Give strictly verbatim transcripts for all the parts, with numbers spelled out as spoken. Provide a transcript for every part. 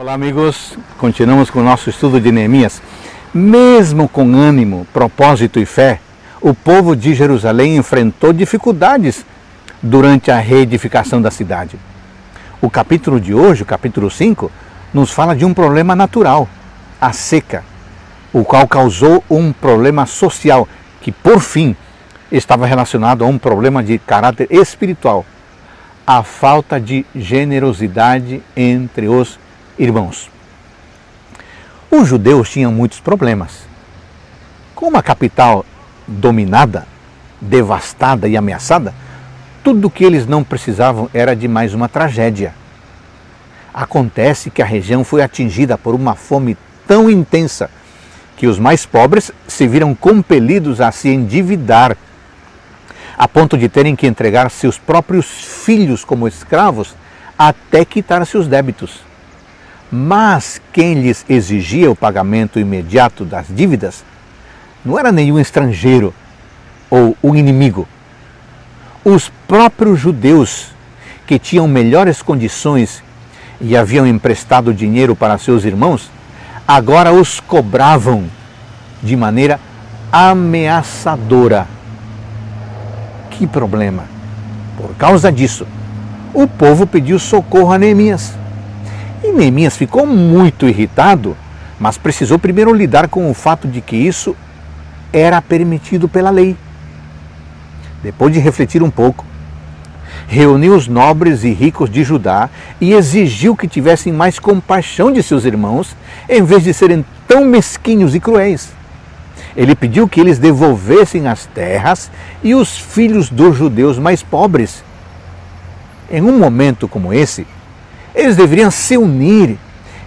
Olá amigos, continuamos com o nosso estudo de Neemias. Mesmo com ânimo, propósito e fé, o povo de Jerusalém enfrentou dificuldades durante a reedificação da cidade. O capítulo de hoje, o capítulo cinco, nos fala de um problema natural, a seca, o qual causou um problema social que, por fim, estava relacionado a um problema de caráter espiritual, a falta de generosidade entre os irmãos. Os judeus tinham muitos problemas. Com uma capital dominada, devastada e ameaçada, tudo o que eles não precisavam era de mais uma tragédia. Acontece que a região foi atingida por uma fome tão intensa que os mais pobres se viram compelidos a se endividar, a ponto de terem que entregar seus próprios filhos como escravos até quitar seus débitos. Mas quem lhes exigia o pagamento imediato das dívidas não era nenhum estrangeiro ou um inimigo. Os próprios judeus, que tinham melhores condições e haviam emprestado dinheiro para seus irmãos, agora os cobravam de maneira ameaçadora. Que problema! Por causa disso, o povo pediu socorro a Neemias. E Neemias ficou muito irritado, mas precisou primeiro lidar com o fato de que isso era permitido pela lei. Depois de refletir um pouco, reuniu os nobres e ricos de Judá e exigiu que tivessem mais compaixão de seus irmãos, em vez de serem tão mesquinhos e cruéis. Ele pediu que eles devolvessem as terras e os filhos dos judeus mais pobres. Em um momento como esse, eles deveriam se unir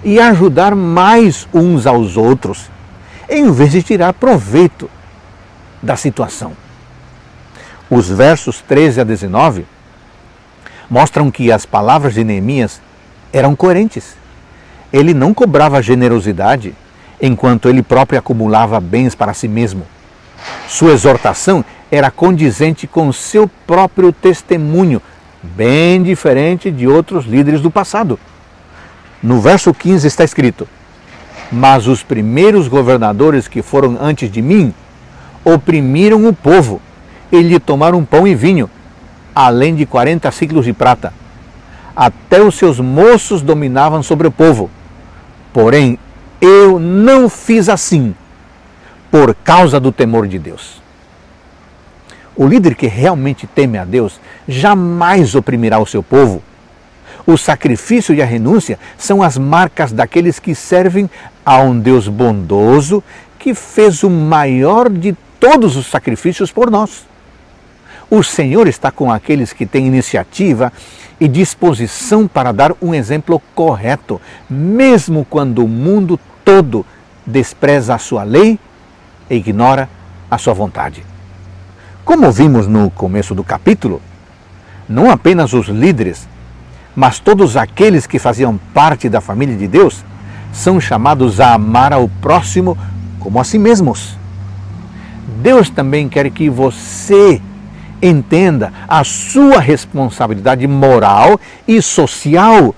e ajudar mais uns aos outros, em vez de tirar proveito da situação. Os versos treze a dezenove mostram que as palavras de Neemias eram coerentes. Ele não cobrava generosidade enquanto ele próprio acumulava bens para si mesmo. Sua exortação era condizente com seu próprio testemunho, bem diferente de outros líderes do passado. No verso quinze está escrito: "Mas os primeiros governadores que foram antes de mim oprimiram o povo e lhe tomaram pão e vinho, além de quarenta siclos de prata. Até os seus moços dominavam sobre o povo. Porém, eu não fiz assim, por causa do temor de Deus." O líder que realmente teme a Deus jamais oprimirá o seu povo. O sacrifício e a renúncia são as marcas daqueles que servem a um Deus bondoso, que fez o maior de todos os sacrifícios por nós. O Senhor está com aqueles que têm iniciativa e disposição para dar um exemplo correto, mesmo quando o mundo todo despreza a sua lei e ignora a sua vontade. Como vimos no começo do capítulo, não apenas os líderes, mas todos aqueles que faziam parte da família de Deus são chamados a amar ao próximo como a si mesmos. Deus também quer que você entenda a sua responsabilidade moral e social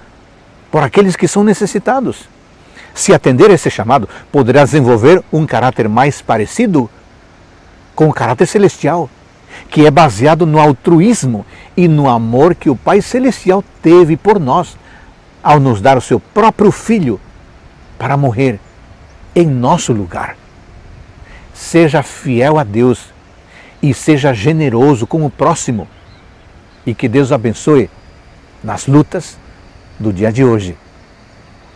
por aqueles que são necessitados. Se atender a esse chamado, poderá desenvolver um caráter mais parecido com o caráter celestial, que é baseado no altruísmo e no amor que o Pai Celestial teve por nós ao nos dar o seu próprio Filho para morrer em nosso lugar. Seja fiel a Deus e seja generoso com o próximo. E que Deus abençoe nas lutas do dia de hoje.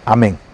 Amém.